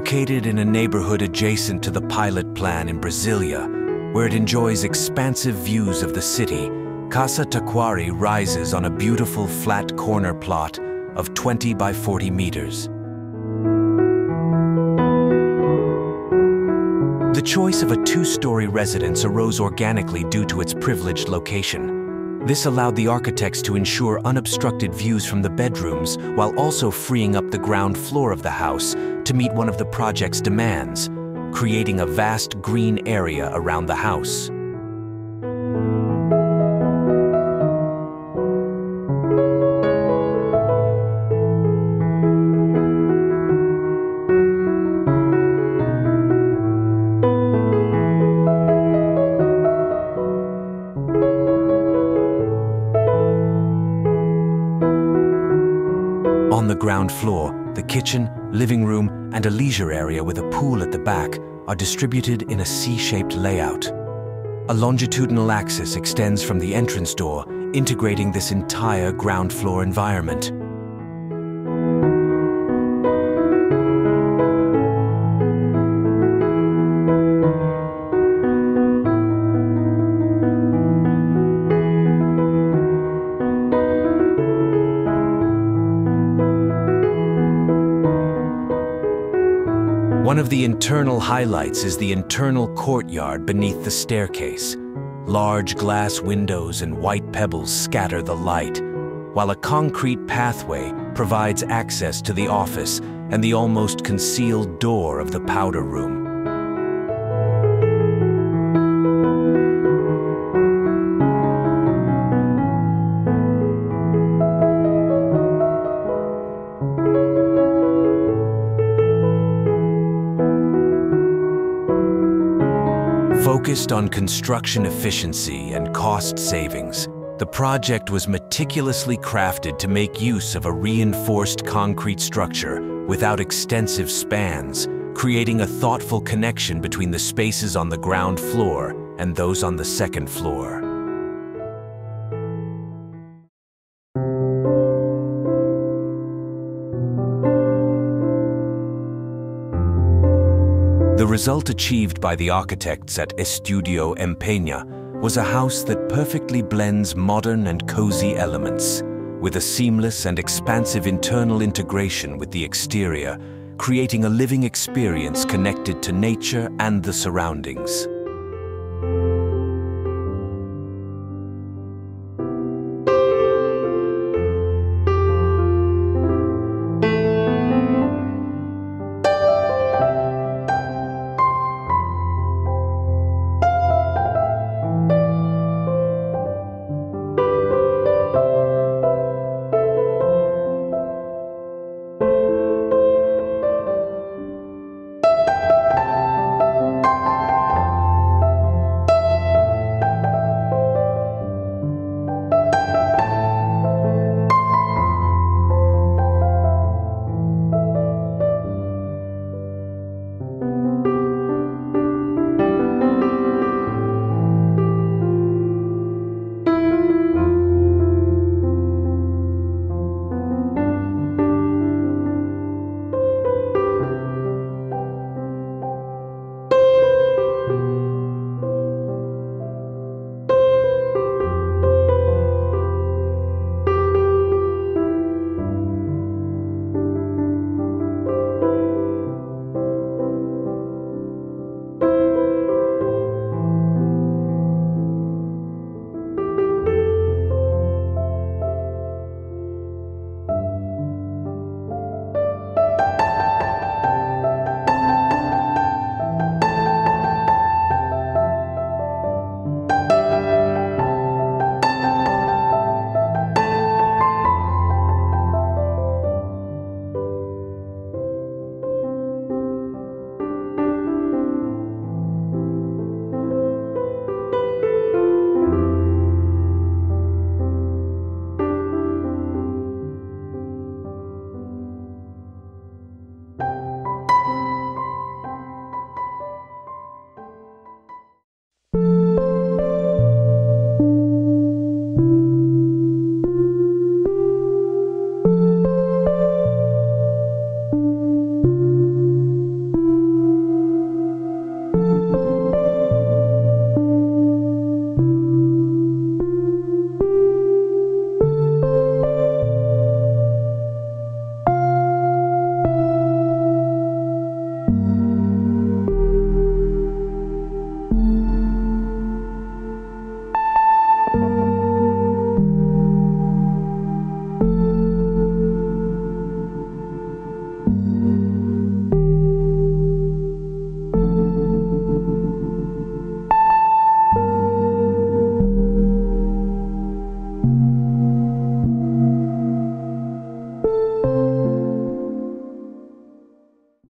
located in a neighborhood adjacent to the pilot plan in Brasília, where it enjoys expansive views of the city, Casa Taquari rises on a beautiful flat corner plot of 20 by 40 meters. The choice of a two-story residence arose organically due to its privileged location. This allowed the architects to ensure unobstructed views from the bedrooms while also freeing up the ground floor of the house to meet one of the project's demands, creating a vast green area around the house. On the ground floor, the kitchen, living room, and a leisure area with a pool at the back are distributed in a C-shaped layout. A longitudinal axis extends from the entrance door, integrating this entire ground floor environment. One of the internal highlights is the internal courtyard beneath the staircase. Large glass windows and white pebbles scatter the light, while a concrete pathway provides access to the office and the almost concealed door of the powder room. Focused on construction efficiency and cost savings, the project was meticulously crafted to make use of a reinforced concrete structure without extensive spans, creating a thoughtful connection between the spaces on the ground floor and those on the second floor. The result achieved by the architects at Estudio Empeña was a house that perfectly blends modern and cozy elements, with a seamless and expansive internal integration with the exterior, creating a living experience connected to nature and the surroundings.